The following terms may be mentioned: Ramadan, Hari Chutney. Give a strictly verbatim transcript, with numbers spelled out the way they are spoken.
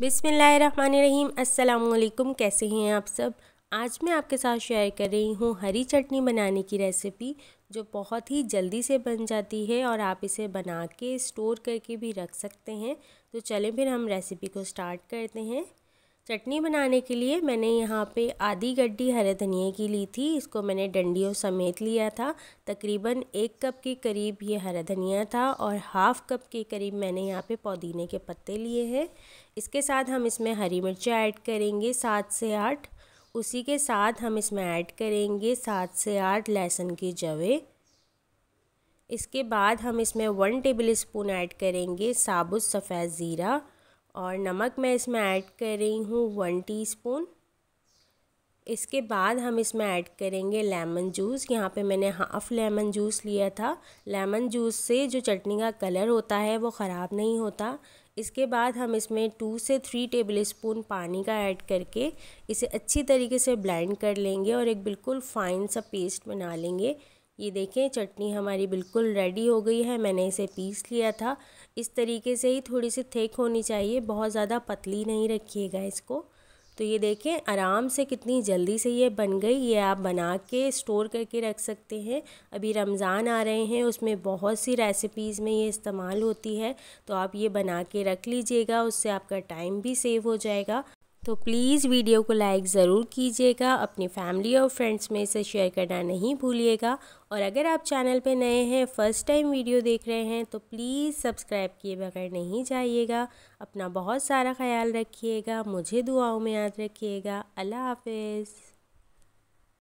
बिस्मिल्लाहिर्रहमानिर्रहीम, अस्सलामुअलैकुम। कैसे हैं आप सब। आज मैं आपके साथ शेयर कर रही हूँ हरी चटनी बनाने की रेसिपी, जो बहुत ही जल्दी से बन जाती है और आप इसे बना के स्टोर करके भी रख सकते हैं। तो चलें फिर हम रेसिपी को स्टार्ट करते हैं। चटनी बनाने के लिए मैंने यहाँ पे आधी गड्डी हरे धनिए की ली थी। इसको मैंने डंडियों समेत लिया था। तकरीबन एक कप के करीब ये हरा धनिया था और हाफ़ कप के करीब मैंने यहाँ पे पुदीने के पत्ते लिए हैं। इसके साथ हम इसमें हरी मिर्च ऐड करेंगे सात से आठ। उसी के साथ हम इसमें ऐड करेंगे सात से आठ लहसुन के जवे। इसके बाद हम इसमें वन टेबल स्पून ऐड करेंगे साबुत सफ़ेद ज़ीरा और नमक मैं इसमें ऐड कर रही हूँ वन टीस्पून। इसके बाद हम इसमें ऐड करेंगे लेमन जूस। यहाँ पे मैंने हाफ़ लेमन जूस लिया था। लेमन जूस से जो चटनी का कलर होता है वो ख़राब नहीं होता। इसके बाद हम इसमें टू से थ्री टेबलस्पून पानी का ऐड करके इसे अच्छी तरीके से ब्लेंड कर लेंगे और एक बिल्कुल फ़ाइन सा पेस्ट बना लेंगे। ये देखें, चटनी हमारी बिल्कुल रेडी हो गई है। मैंने इसे पीस लिया था। इस तरीके से ही थोड़ी सी थिक होनी चाहिए, बहुत ज़्यादा पतली नहीं रखिएगा इसको। तो ये देखें, आराम से कितनी जल्दी से ये बन गई। ये आप बना के स्टोर करके रख सकते हैं। अभी रमज़ान आ रहे हैं, उसमें बहुत सी रेसिपीज़ में ये इस्तेमाल होती है, तो आप ये बना के रख लीजिएगा। उससे आपका टाइम भी सेव हो जाएगा। तो प्लीज़ वीडियो को लाइक ज़रूर कीजिएगा। अपनी फैमिली और फ्रेंड्स में इसे शेयर करना नहीं भूलिएगा। और अगर आप चैनल पे नए हैं, फ़र्स्ट टाइम वीडियो देख रहे हैं, तो प्लीज़ सब्सक्राइब किए बगैर नहीं जाइएगा। अपना बहुत सारा ख्याल रखिएगा। मुझे दुआओं में याद रखिएगा। अल्लाह हाफिज़।